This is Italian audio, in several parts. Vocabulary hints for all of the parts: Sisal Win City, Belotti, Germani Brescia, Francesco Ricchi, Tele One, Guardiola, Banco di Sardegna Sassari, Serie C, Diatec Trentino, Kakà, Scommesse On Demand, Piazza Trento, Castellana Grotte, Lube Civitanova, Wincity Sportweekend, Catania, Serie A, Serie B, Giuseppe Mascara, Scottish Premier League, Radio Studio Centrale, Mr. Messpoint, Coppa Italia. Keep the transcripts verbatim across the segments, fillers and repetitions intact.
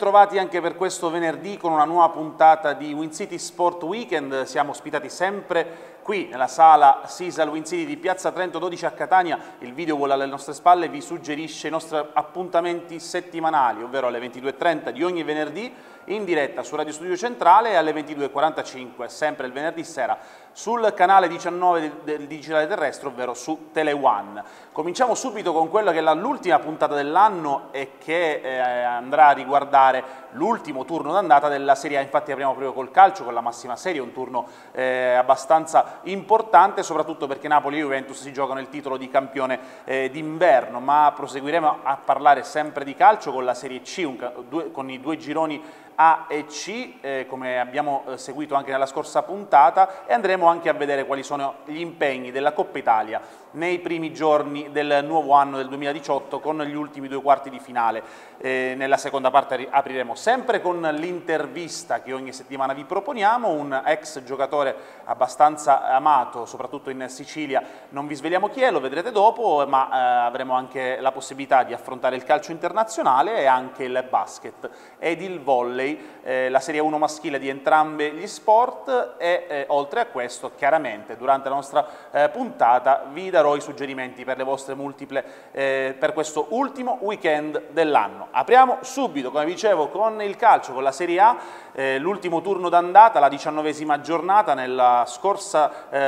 bentrovati anche per questo venerdì con una nuova puntata di Win City Sport Weekend. Siamo ospitati sempre qui nella sala Sisal Win City di Piazza Trento dodici a Catania. Il video vola alle nostre spalle, vi suggerisce i nostri appuntamenti settimanali, ovvero alle ventidue e trenta di ogni venerdì in diretta su Radio Studio Centrale e alle ventidue e quarantacinque, sempre il venerdì sera, sul canale diciannove del digitale terrestre, ovvero su Tele One. Cominciamo subito con quella che è l'ultima puntata dell'anno e che eh, andrà a riguardare l'ultimo turno d'andata della Serie A. Infatti apriamo proprio col calcio, con la massima serie, un turno eh, abbastanza importante, soprattutto perché Napoli e Juventus si giocano il titolo di campione eh, d'inverno. Ma proseguiremo a parlare sempre di calcio con la Serie C, un, due, con i due gironi A e C, eh, come abbiamo eh, seguito anche nella scorsa puntata, e andremo anche a vedere quali sono gli impegni della Coppa Italia nei primi giorni del nuovo anno del duemiladiciotto, con gli ultimi due quarti di finale. Eh, nella seconda parte apriremo sempre con l'intervista che ogni settimana vi proponiamo, un ex giocatore abbastanza amato, soprattutto in Sicilia. Non vi sveliamo chi è, lo vedrete dopo, ma eh, avremo anche la possibilità di affrontare il calcio internazionale e anche il basket ed il volley. Eh, la Serie uno maschile di entrambi gli sport e eh, oltre a questo, chiaramente durante la nostra eh, puntata vi darò i suggerimenti per le vostre multiple eh, per questo ultimo weekend dell'anno. Apriamo subito, come dicevo, con il calcio, con la Serie A, eh, l'ultimo turno d'andata, la diciannovesima giornata. Nella scorsa, eh,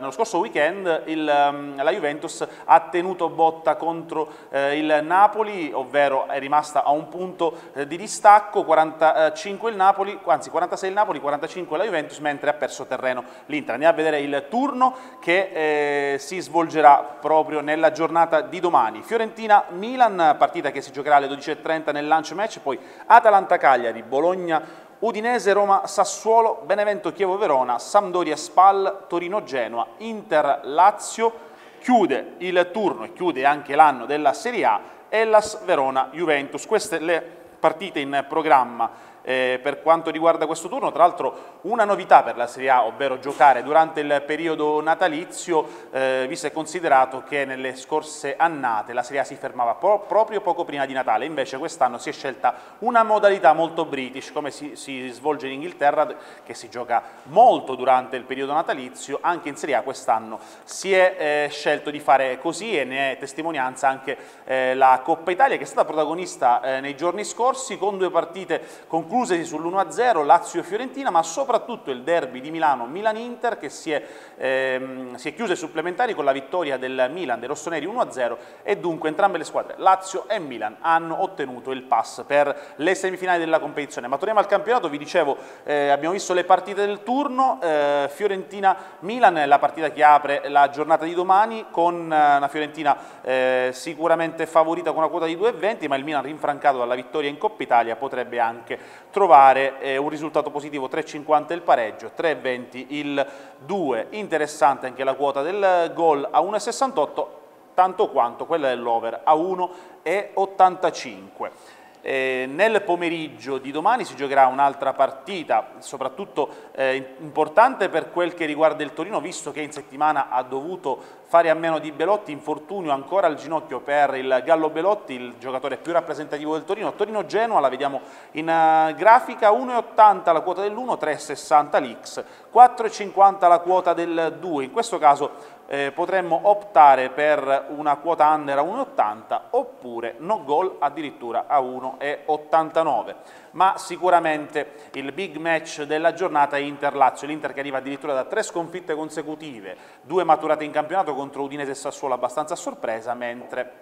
nello scorso weekend il, la Juventus ha tenuto botta contro eh, il Napoli, ovvero è rimasta a un punto eh, di distacco, quaranta cinque il Napoli, anzi quarantasei il Napoli, quarantacinque la Juventus, mentre ha perso terreno l'Inter. Andiamo a vedere il turno che eh, si svolgerà proprio nella giornata di domani. Fiorentina-Milan, partita che si giocherà alle dodici e trenta nel lunch match, poi Atalanta-Cagliari, Bologna Udinese, Roma, Sassuolo, Benevento, Chievo, Verona, Sampdoria, Spal, Torino, Genoa, Inter, Lazio. Chiude il turno e chiude anche l'anno della Serie A, Hellas, Verona, Juventus. Queste le partite in programma eh, per quanto riguarda questo turno. Tra l'altro una novità per la Serie A, ovvero giocare durante il periodo natalizio, eh, visto e considerato che nelle scorse annate la Serie A si fermava pro proprio poco prima di Natale. Invece quest'anno si è scelta una modalità molto british, come si, si svolge in Inghilterra, che si gioca molto durante il periodo natalizio. Anche in Serie A quest'anno si è eh, scelto di fare così, e ne è testimonianza anche eh, la Coppa Italia, che è stata protagonista eh, nei giorni scorsi con due partite con conclusesi sull'uno a zero, Lazio e Fiorentina, ma soprattutto il derby di Milano, Milan-Inter, che si è, ehm, si è chiuso ai supplementari con la vittoria del Milan, dei rossoneri uno a zero, e dunque entrambe le squadre, Lazio e Milan, hanno ottenuto il pass per le semifinali della competizione. Ma torniamo al campionato. Vi dicevo, eh, abbiamo visto le partite del turno, eh, Fiorentina-Milan è la partita che apre la giornata di domani, con una Fiorentina eh, sicuramente favorita con una quota di due e venti, ma il Milan, rinfrancato dalla vittoria in Coppa Italia, potrebbe anche trovare eh, un risultato positivo, tre e cinquanta il pareggio, tre e venti il due. Interessante anche la quota del gol a uno e sessantotto, tanto quanto quella dell'over a uno e ottantacinque. Eh, nel pomeriggio di domani si giocherà un'altra partita, soprattutto eh, importante per quel che riguarda il Torino, visto che in settimana ha dovuto fare a meno di Belotti, infortunio ancora al ginocchio per il Gallo Belotti, il giocatore più rappresentativo del Torino. Torino-Genoa la vediamo in uh, grafica, uno e ottanta la quota dell'uno, tre e sessanta l'X, quattro e cinquanta la quota del due. In questo caso Eh, potremmo optare per una quota under a uno e ottanta, oppure no goal addirittura a uno e ottantanove. Ma sicuramente il big match della giornata è Inter-Lazio, l'Inter che arriva addirittura da tre sconfitte consecutive, due maturate in campionato contro Udinese e Sassuolo abbastanza a sorpresa, mentre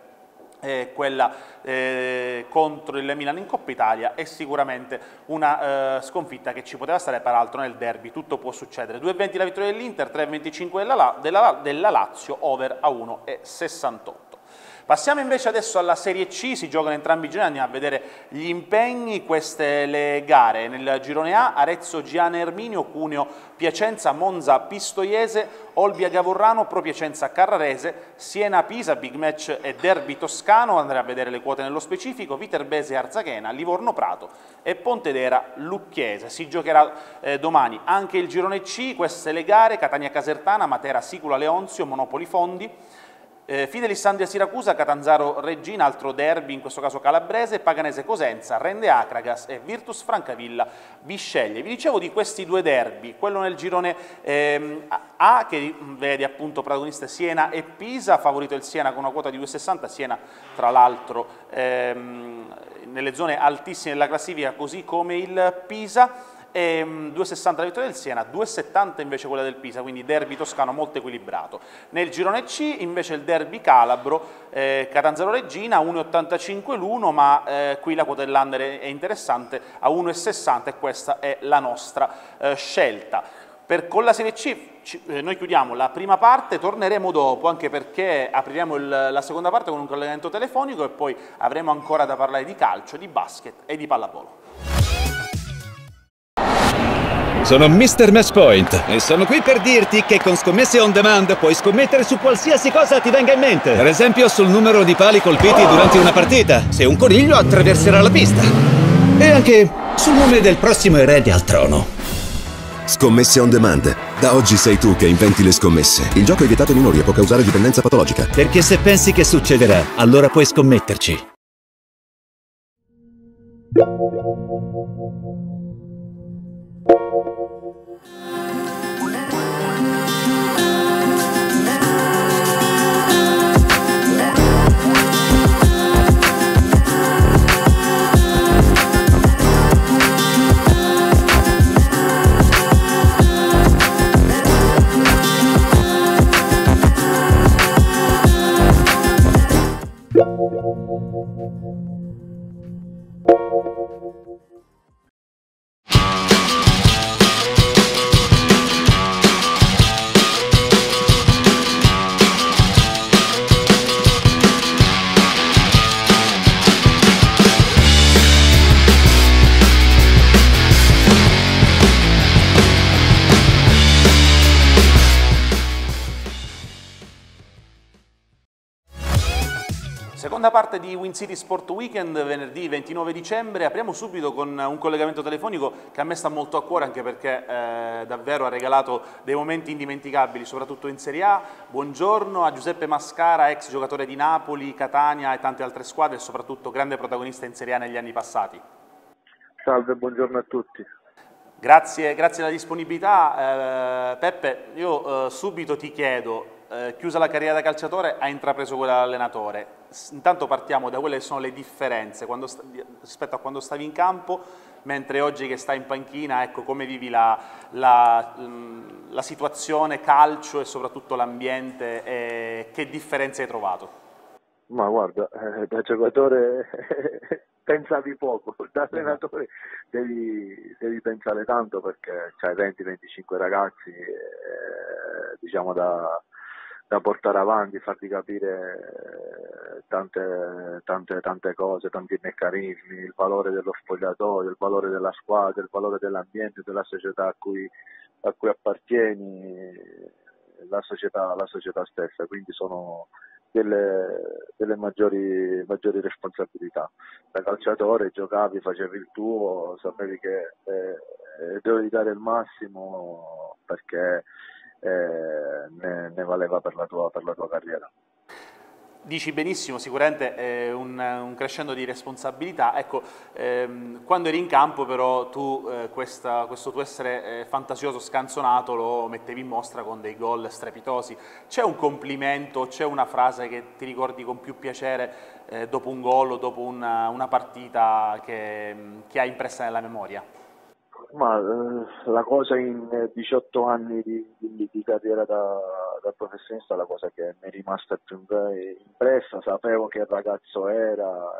Eh, quella eh, contro il Milan in Coppa Italia è sicuramente una eh, sconfitta che ci poteva stare. Peraltro nel derby tutto può succedere. due e venti la vittoria dell'Inter, tre e venticinque della, della, della Lazio, over a uno e sessantotto. Passiamo invece adesso alla Serie C, si giocano entrambi i gironi, andiamo a vedere gli impegni, queste le gare. Nel girone A, Arezzo, Giana, Erminio, Cuneo, Piacenza, Monza, Pistoiese, Olbia, Gavorrano, Pro Piacenza, Carrarese, Siena, Pisa, big match e derby toscano, andremo a vedere le quote nello specifico, Viterbese, Arzachena, Livorno, Prato e Pontedera, Lucchese. Si giocherà eh, domani anche il girone C, queste le gare: Catania, Casertana, Matera, Sicula, Leonzio, Monopoli, Fondi, Eh, Fidelis-Sampdoria Siracusa, Catanzaro-Reggina, altro derby, in questo caso calabrese, Paganese-Cosenza, Rende-Acragas e Virtus-Francavilla-Bisceglie. Vi dicevo di questi due derby, quello nel girone ehm, A che vede appunto protagoniste Siena e Pisa, favorito il Siena con una quota di due virgola sessanta, Siena tra l'altro ehm, nelle zone altissime della classifica, così come il Pisa. due virgola sessanta la vittoria del Siena, due virgola settanta invece quella del Pisa, quindi derby toscano molto equilibrato. Nel girone C invece il derby calabro, eh, Catanzaro-Reggina, uno virgola ottantacinque l'uno, ma eh, qui la quota dell'under è interessante a uno virgola sessanta e questa è la nostra eh, scelta. Per, con la Serie C eh, noi chiudiamo la prima parte, torneremo dopo anche perché apriremo il, la seconda parte con un collegamento telefonico e poi avremo ancora da parlare di calcio, di basket e di pallavolo. Sono mister Messpoint e sono qui per dirti che con Scommesse On Demand puoi scommettere su qualsiasi cosa ti venga in mente. Per esempio sul numero di pali colpiti durante una partita, se un coniglio attraverserà la pista. E anche sul nome del prossimo erede al trono. Scommesse On Demand. Da oggi sei tu che inventi le scommesse. Il gioco è vietato ai minori e può causare dipendenza patologica. Perché se pensi che succederà, allora puoi scommetterci. Seconda parte di Win City Sport Weekend, venerdì ventinove dicembre, apriamo subito con un collegamento telefonico che a me sta molto a cuore anche perché eh, davvero ha regalato dei momenti indimenticabili, soprattutto in Serie A. Buongiorno a Giuseppe Mascara, ex giocatore di Napoli, Catania e tante altre squadre e soprattutto grande protagonista in Serie A negli anni passati. Salve, buongiorno a tutti. Grazie, grazie della disponibilità. Eh, Peppe, io eh, subito ti chiedo... Eh, chiusa la carriera da calciatore, ha intrapreso quella da allenatore. Intanto partiamo da quelle che sono le differenze quando rispetto a quando stavi in campo, mentre oggi che stai in panchina, ecco, come vivi la, la, la situazione calcio e soprattutto l'ambiente, e che differenze hai trovato? Ma guarda, eh, da giocatore pensavi poco, da allenatore devi, devi pensare tanto perché c'hai venti venticinque ragazzi eh, diciamo da da portare avanti, farti capire tante, tante, tante cose, tanti meccanismi, il valore dello spogliatoio, il valore della squadra, il valore dell'ambiente, della società a cui, a cui appartieni, la società, la società stessa, quindi sono delle, delle maggiori, maggiori responsabilità. Da calciatore giocavi, facevi il tuo, sapevi che eh, dovevi dare il massimo perché... Eh, ne, ne valeva per la, tua, per la tua carriera. Dici benissimo, sicuramente è un, un crescendo di responsabilità. Ecco, ehm, quando eri in campo però tu eh, questa, questo tuo essere eh, fantasioso, scanzonato lo mettevi in mostra con dei gol strepitosi. C'è un complimento, c'è una frase che ti ricordi con più piacere eh, dopo un gol o dopo una, una partita che, che hai impressa nella memoria? Ma la cosa in diciotto anni di, di, di carriera da, da professionista, la cosa che mi è rimasta più impressa, sapevo che ragazzo era,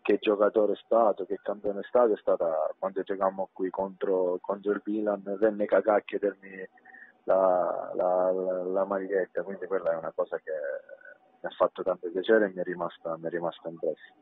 che giocatore è stato, che campione è stato, è stata quando giocavamo qui contro, contro il Milan, venne Kakà a chiedermi la, la, la, la maglietta, quindi quella è una cosa che mi ha fatto tanto piacere e mi è rimasta, mi è rimasta impressa.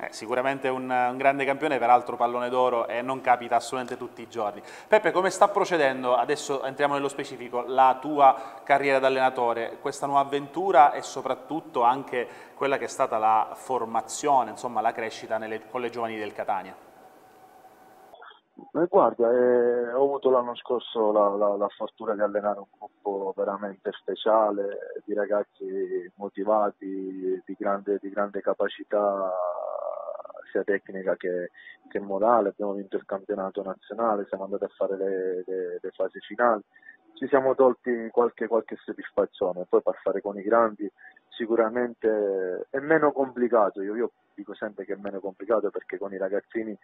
Eh, sicuramente un, un grande campione, peraltro pallone d'oro, e eh, non capita assolutamente tutti i giorni. Peppe, come sta procedendo, adesso entriamo nello specifico, la tua carriera da allenatore, questa nuova avventura e soprattutto anche quella che è stata la formazione, insomma la crescita nelle, con le giovani del Catania? Eh, guarda, eh, ho avuto l'anno scorso la, la, la fortuna di allenare un gruppo veramente speciale, di ragazzi motivati, di grande, di grande capacità sia tecnica che, che morale. Abbiamo vinto il campionato nazionale, siamo andati a fare le, le, le fasi finali, ci siamo tolti qualche, qualche soddisfazione. Poi passare con i grandi sicuramente è meno complicato, io, io dico sempre che è meno complicato perché con i ragazzini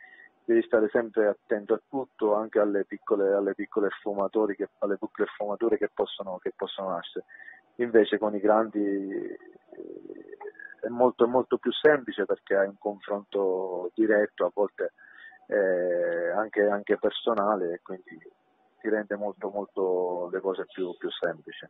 devi stare sempre attento a tutto, anche alle piccole, alle piccole sfumature che, alle piccole sfumature che possono, che possono nascere. Invece con i grandi è molto, molto più semplice perché hai un confronto diretto, a volte eh, anche, anche personale, e quindi ti rende molto, molto le cose più, più semplici.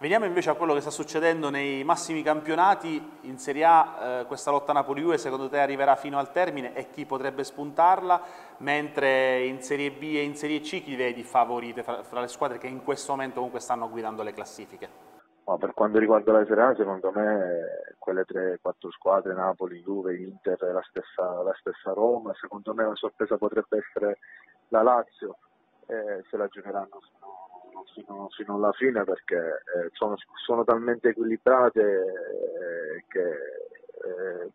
Veniamo invece a quello che sta succedendo nei massimi campionati. In Serie A eh, questa lotta Napoli-Juve secondo te arriverà fino al termine e chi potrebbe spuntarla? Mentre in Serie B e in Serie C chi vedi favorite fra, fra le squadre che in questo momento comunque stanno guidando le classifiche? Ma per quanto riguarda la Serie A, secondo me quelle tre quattro squadre, Napoli, Juve, Inter, la stessa, la stessa Roma. Secondo me la sorpresa potrebbe essere la Lazio, eh, se la giocheranno Fino, fino alla fine, perché eh, sono, sono talmente equilibrate eh, che, eh,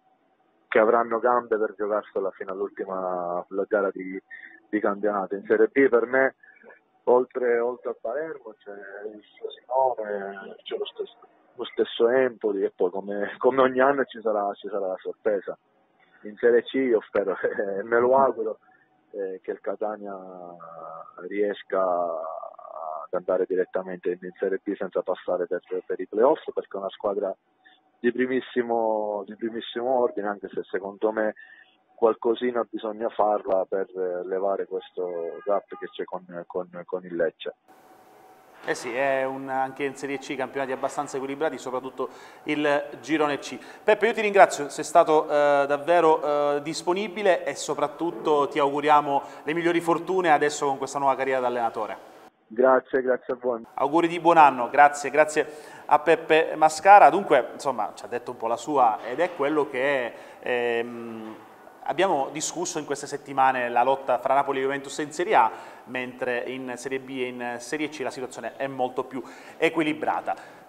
che avranno gambe per giocarsela fino all'ultima gara di, di campionato. In Serie B per me, oltre, oltre a Palermo, c'è il Frosinone, c'è lo stesso, lo stesso Empoli, e poi come, come ogni anno ci sarà, ci sarà la sorpresa. In Serie C io spero, eh, me lo auguro, eh, che il Catania riesca andare direttamente in Serie B senza passare per, per i playoff, perché è una squadra di primissimo, di primissimo ordine, anche se secondo me qualcosina bisogna farla per levare questo gap che c'è con, con, con il Lecce. Eh sì, è un, anche in Serie C campionati abbastanza equilibrati, soprattutto il girone C. Peppe, io ti ringrazio, sei stato eh, davvero eh, disponibile e soprattutto ti auguriamo le migliori fortune adesso con questa nuova carriera da allenatore. Grazie, grazie a voi. Auguri di buon anno, grazie, grazie a Peppe Mascara. Dunque, insomma, ci ha detto un po' la sua ed è quello che ehm, abbiamo discusso in queste settimane, la lotta fra Napoli e Juventus in Serie A, mentre in Serie B e in Serie C la situazione è molto più equilibrata.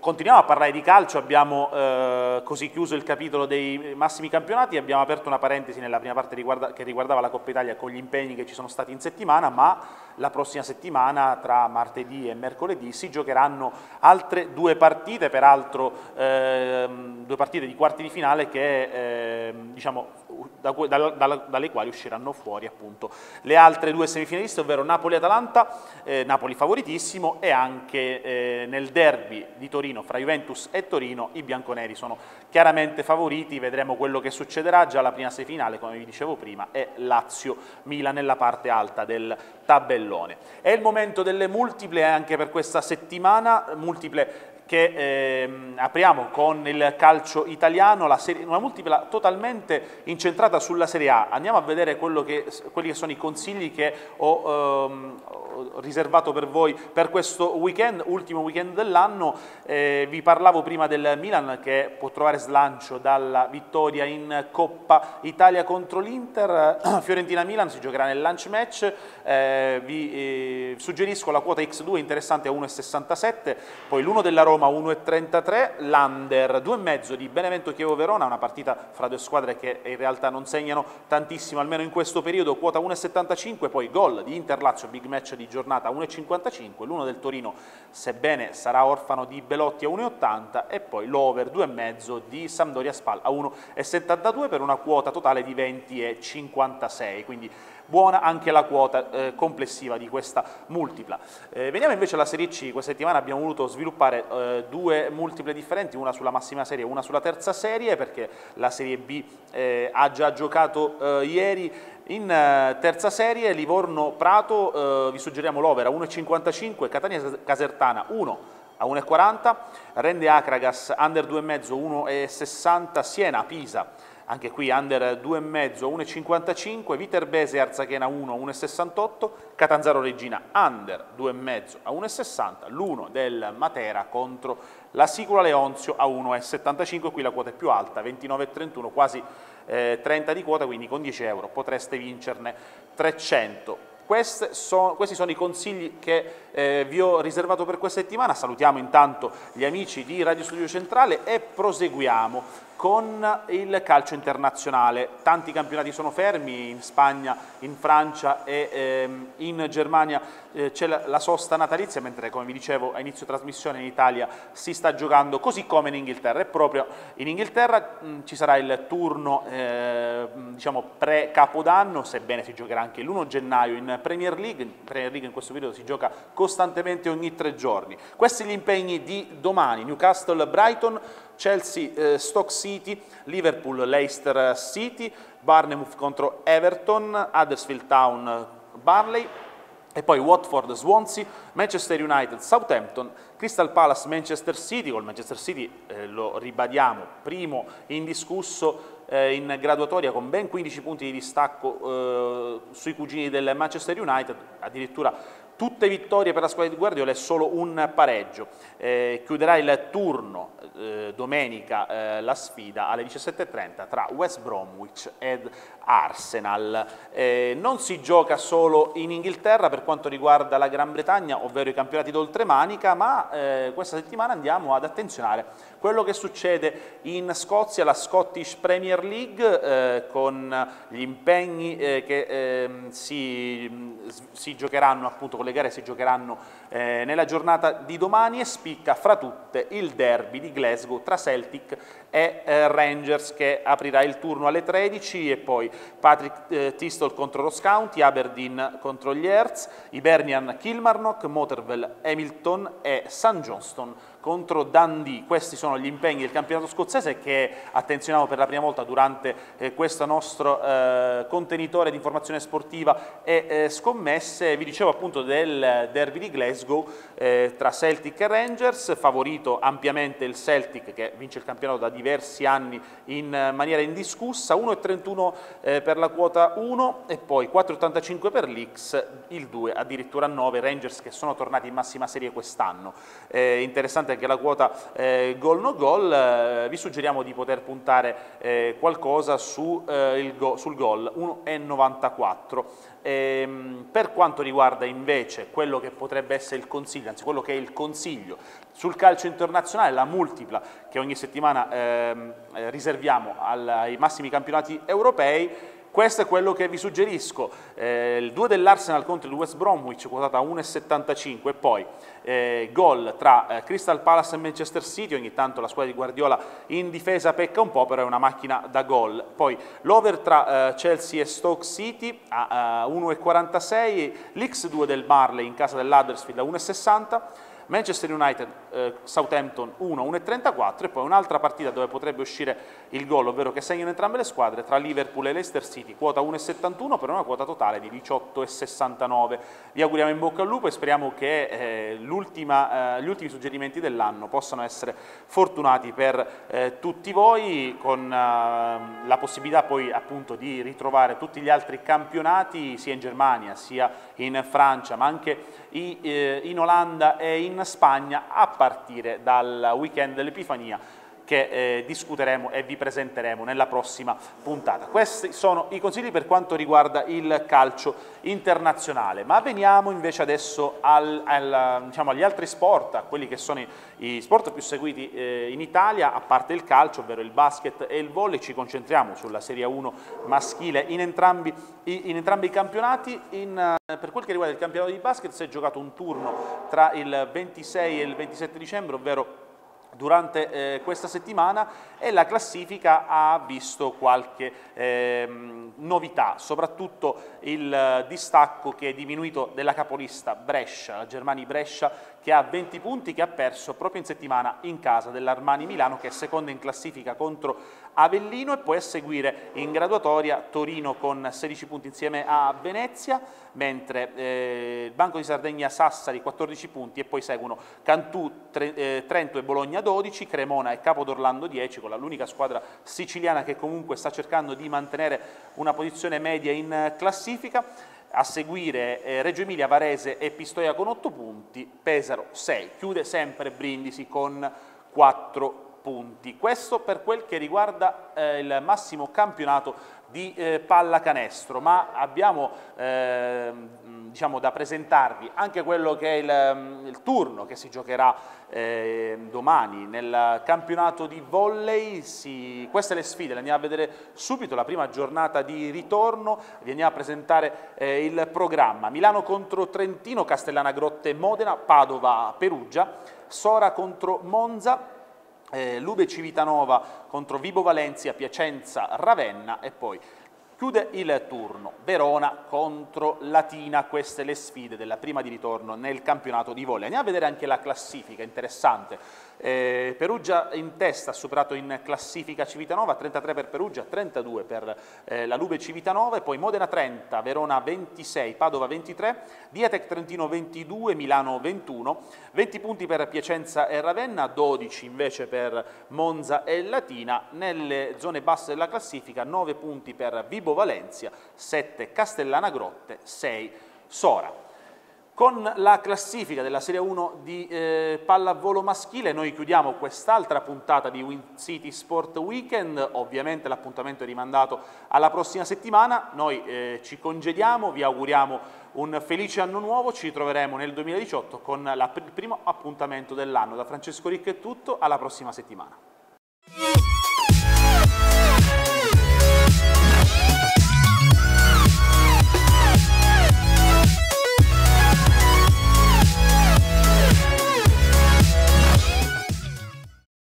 Continuiamo a parlare di calcio, abbiamo eh, così chiuso il capitolo dei massimi campionati, abbiamo aperto una parentesi nella prima parte riguarda, che riguardava la Coppa Italia con gli impegni che ci sono stati in settimana, ma la prossima settimana tra martedì e mercoledì si giocheranno altre due partite, peraltro eh, due partite di quarti di finale che eh, diciamo da, da, da, dalle quali usciranno fuori appunto le altre due semifinaliste, ovvero Napoli-Atalanta, eh, Napoli favoritissimo, e anche eh, nel derby di Torino fra Juventus e Torino i bianconeri sono chiaramente favoriti. Vedremo quello che succederà. Già la prima semifinale, come vi dicevo prima, è Lazio-Milan nella parte alta del tabellone. È il momento delle multiple anche per questa settimana, multiple che ehm, apriamo con il calcio italiano, la serie, una multipla totalmente incentrata sulla Serie A. Andiamo a vedere quello che, quelli che sono i consigli che ho ehm, riservato per voi per questo weekend, ultimo weekend dell'anno. Eh, vi parlavo prima del Milan che può trovare slancio dalla vittoria in Coppa Italia contro l'Inter. Fiorentina-Milan si giocherà nel lunch match, eh, vi eh, suggerisco la quota ics due interessante a uno e sessantasette, poi l'uno della Roma uno e trentatré, l'Under due e mezzo di Benevento-Chievo-Verona, una partita fra due squadre che in realtà non segnano tantissimo, almeno in questo periodo, quota uno e settantacinque, poi gol di Inter-Lazio, big match di giornata uno e cinquantacinque, l'uno del Torino sebbene sarà orfano di Belotti a uno e ottanta e poi l'over due e mezzo di Sampdoria Spal a uno e settantadue per una quota totale di venti e cinquantasei, quindi buona anche la quota eh, complessiva di questa multipla. Eh, veniamo invece alla Serie C. Questa settimana abbiamo voluto sviluppare eh, due multiple differenti, una sulla massima serie e una sulla terza serie, perché la Serie B eh, ha già giocato eh, ieri. In terza serie Livorno-Prato, eh, vi suggeriamo l'over a uno e cinquantacinque, Catania-Casertana uno a uno e quaranta, Rende-Acragas under due e mezzo uno e sessanta, Siena-Pisa anche qui under due e mezzo uno e cinquantacinque, Viterbese-Arzachena uno a uno e sessantotto, Catanzaro-Regina under due e mezzo a uno e sessanta, l'uno del Matera contro la Sicula Leonzio a uno e settantacinque, qui la quota è più alta ventinove e trentuno, quasi eh, trenta di quota, quindi con dieci euro potreste vincerne trecento. Questi sono, questi sono i consigli che eh, vi ho riservato per questa settimana. Salutiamo intanto gli amici di Radio Studio Centrale e proseguiamo con il calcio internazionale. Tanti campionati sono fermi, in Spagna, in Francia e ehm, in Germania eh, c'è la, la sosta natalizia, mentre, come vi dicevo a inizio trasmissione, in Italia si sta giocando, così come in Inghilterra, e proprio in Inghilterra mh, ci sarà il turno eh, diciamo pre-capodanno, sebbene si giocherà anche l'primo gennaio in Premier League. In Premier League in questo periodo si gioca costantemente ogni tre giorni. Questi gli impegni di domani: Newcastle-Brighton, Chelsea-Stoke eh, City, Liverpool-Leicester City, Bournemouth contro Everton, Huddersfield Town-Burnley, e poi Watford-Swansea, Manchester United-Southampton, Crystal Palace-Manchester City. Col Manchester City, eh, lo ribadiamo, primo indiscusso in graduatoria con ben quindici punti di distacco eh, sui cugini del Manchester United, addirittura tutte vittorie per la squadra di Guardiola e solo un pareggio. Eh, chiuderà il turno eh, domenica eh, la sfida alle diciassette e trenta tra West Bromwich ed Arsenal. Eh, non si gioca solo in Inghilterra per quanto riguarda la Gran Bretagna, ovvero i campionati d'oltremanica, ma eh, questa settimana andiamo ad attenzionare quello che succede in Scozia, la Scottish Premier League, eh, con gli impegni eh, che eh, si, si giocheranno, appunto, con le gare si giocheranno eh, nella giornata di domani, e spicca fra tutte il derby di Glasgow tra Celtic e eh, Rangers, che aprirà il turno alle tredici, e poi Patrick eh, Thistle contro Ross County, Aberdeen contro gli Hearts, Hibernian Kilmarnock, Motherwell Hamilton e St Johnstone contro Dundee. Questi sono gli impegni del campionato scozzese che attenzioniamo per la prima volta durante eh, questo nostro eh, contenitore di informazione sportiva e eh, scommesse. Vi dicevo appunto del derby di Glasgow eh, tra Celtic e Rangers, favorito ampiamente il Celtic, che vince il campionato da diversi anni in eh, maniera indiscussa, uno e trentuno eh, per la quota uno e poi quattro e ottantacinque per l'X, il due addirittura nove, Rangers che sono tornati in massima serie quest'anno. Eh, interessante anche la quota eh, gol no gol, eh, vi suggeriamo di poter puntare eh, qualcosa su, eh, il go, sul gol uno e novantaquattro. Ehm, per quanto riguarda invece quello che potrebbe essere il consiglio, anzi quello che è il consiglio sul calcio internazionale, la multipla che ogni settimana ehm, riserviamo al, ai massimi campionati europei, questo è quello che vi suggerisco: eh, il due dell'Arsenal contro il West Bromwich, quotata uno e settantacinque, poi eh, gol tra eh, Crystal Palace e Manchester City. Ogni tanto la squadra di Guardiola in difesa pecca un po', però è una macchina da gol. Poi l'over tra eh, Chelsea e Stoke City a, a uno e quarantasei, l'X due del Burnley in casa dell'Huddersfield a uno e sessanta, Manchester United eh, Southampton uno a uno e trentaquattro, e poi un'altra partita dove potrebbe uscire il gol, ovvero che segnano entrambe le squadre, tra Liverpool e Leicester City, quota uno e settantuno per una quota totale di diciotto e sessantanove. Vi auguriamo in bocca al lupo e speriamo che eh, l'ultima, eh, gli ultimi suggerimenti dell'anno possano essere fortunati per eh, tutti voi, con eh, la possibilità poi appunto di ritrovare tutti gli altri campionati sia in Germania sia in Francia, ma anche i, eh, in Olanda e in Spagna, a partire dal weekend dell'Epifania, che eh, discuteremo e vi presenteremo nella prossima puntata. Questi sono i consigli per quanto riguarda il calcio internazionale, ma veniamo invece adesso al, al, diciamo, agli altri sport, a quelli che sono i, i sport più seguiti eh, in Italia, a parte il calcio, ovvero il basket e il volley. Ci concentriamo sulla Serie uno maschile in entrambi, in entrambi i campionati. In, per quel che riguarda il campionato di basket, si è giocato un turno tra il ventisei e il ventisette dicembre, ovvero durante eh, questa settimana, e la classifica ha visto qualche ehm, novità, soprattutto il eh, distacco che è diminuito della capolista Brescia, la Germani Brescia, che ha venti punti, che ha perso proprio in settimana in casa dell'Armani Milano, che è seconda in classifica contro Avellino, e poi a seguire in graduatoria Torino con sedici punti insieme a Venezia, mentre eh, il Banco di Sardegna Sassari quattordici punti, e poi seguono Cantù, tre, eh, Trento e Bologna dodici, Cremona e Capodorlando dieci, con l'unica squadra siciliana che comunque sta cercando di mantenere una posizione media in classifica. A seguire eh, Reggio Emilia, Varese e Pistoia con otto punti, Pesaro sei, chiude sempre Brindisi con quattro punti. Questo per quel che riguarda eh, il massimo campionato di eh, pallacanestro, ma abbiamo eh, diciamo da presentarvi anche quello che è il, il turno che si giocherà eh, domani nel campionato di volley. Si, queste le sfide, le andiamo a vedere subito, la prima giornata di ritorno, vi andiamo a presentare eh, il programma. Milano contro Trentino, Castellana Grotte Modena, Padova Perugia, Sora contro Monza, Eh, Lube Civitanova contro Vibo Valencia, Piacenza, Ravenna e poi chiude il turno Verona contro Latina. Queste le sfide della prima di ritorno nel campionato di volley. Andiamo a vedere anche la classifica, interessante. Eh, Perugia in testa, ha superato in classifica Civitanova, trentatré per Perugia, trentadue per eh, la Lube Civitanova, e poi Modena trenta, Verona ventisei, Padova ventitré, Diatec Trentino ventidue, Milano ventuno, venti punti per Piacenza e Ravenna, dodici invece per Monza e Latina. Nelle zone basse della classifica nove punti per Vibo Valencia, sette Castellana Grotte, sei Sora. Con la classifica della Serie uno di eh, pallavolo maschile noi chiudiamo quest'altra puntata di Win City Sport Weekend. Ovviamente l'appuntamento è rimandato alla prossima settimana, noi eh, ci congediamo, vi auguriamo un felice anno nuovo, ci troveremo nel duemiladiciotto con la pr- il primo appuntamento dell'anno. Da Francesco Ricchi è tutto, alla prossima settimana.